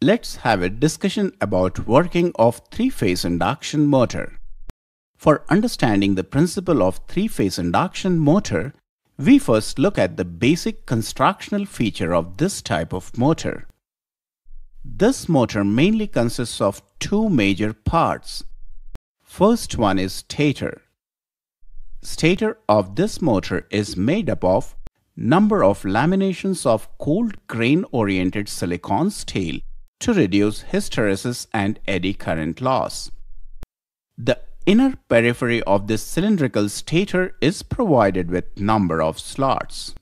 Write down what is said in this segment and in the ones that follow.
Let's have a discussion about working of three-phase induction motor. For understanding the principle of three-phase induction motor, we first look at the basic constructional feature of this type of motor. This motor mainly consists of two major parts. First one is stator. Stator of this motor is made up of number of laminations of cold grain-oriented silicon steel to reduce hysteresis and eddy current loss. The inner periphery of this cylindrical stator is provided with number of slots.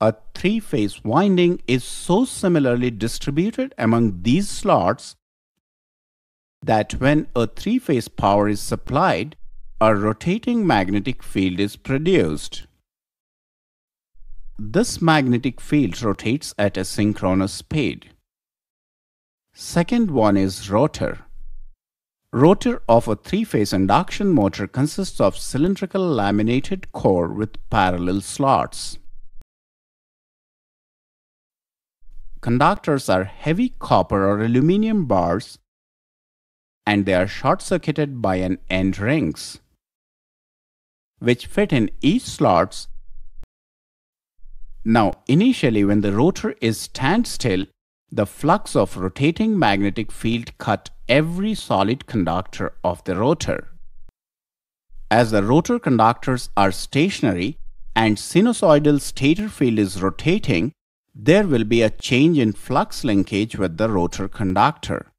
A three-phase winding is so similarly distributed among these slots that when a three-phase power is supplied, a rotating magnetic field is produced. This magnetic field rotates at a synchronous speed. Second one is rotor. Rotor of a three-phase induction motor consists of cylindrical laminated core with parallel slots. Conductors are heavy copper or aluminum bars and they are short-circuited by an end rings, which fit in each slots. Now, initially when the rotor is standstill, the flux of rotating magnetic field cut every solid conductor of the rotor. As the rotor conductors are stationary and sinusoidal stator field is rotating, there will be a change in flux linkage with the rotor conductor.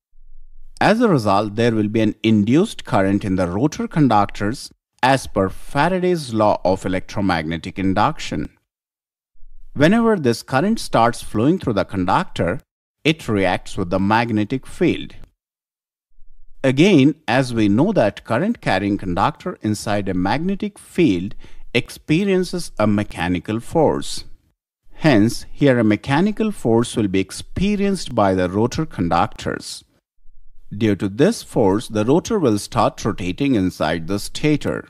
As a result, there will be an induced current in the rotor conductors as per Faraday's law of electromagnetic induction. Whenever this current starts flowing through the conductor, it reacts with the magnetic field. Again, as we know that current-carrying conductor inside a magnetic field experiences a mechanical force. Hence, here a mechanical force will be experienced by the rotor conductors. Due to this force, the rotor will start rotating inside the stator,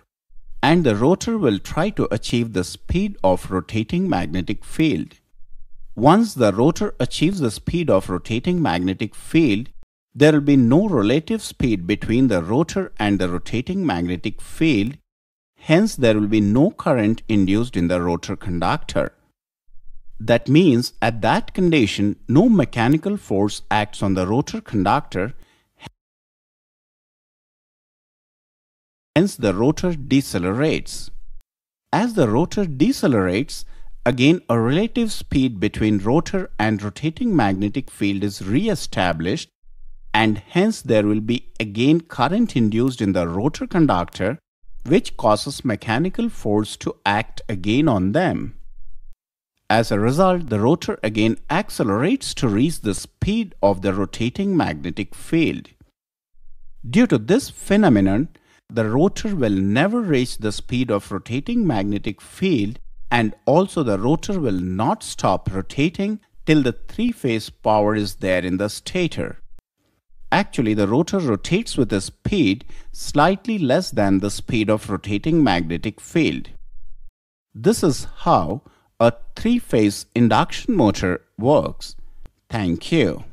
and the rotor will try to achieve the speed of rotating magnetic field. Once the rotor achieves the speed of rotating magnetic field, there will be no relative speed between the rotor and the rotating magnetic field, hence there will be no current induced in the rotor conductor. That means at that condition, no mechanical force acts on the rotor conductor. Hence, the rotor decelerates. As the rotor decelerates, again a relative speed between rotor and rotating magnetic field is re-established, and hence there will be again current induced in the rotor conductor, which causes mechanical force to act again on them. As a result, the rotor again accelerates to reach the speed of the rotating magnetic field. Due to this phenomenon, the rotor will never reach the speed of rotating magnetic field, and also the rotor will not stop rotating till the three-phase power is there in the stator. Actually, the rotor rotates with a speed slightly less than the speed of rotating magnetic field. This is how a three-phase induction motor works. Thank you.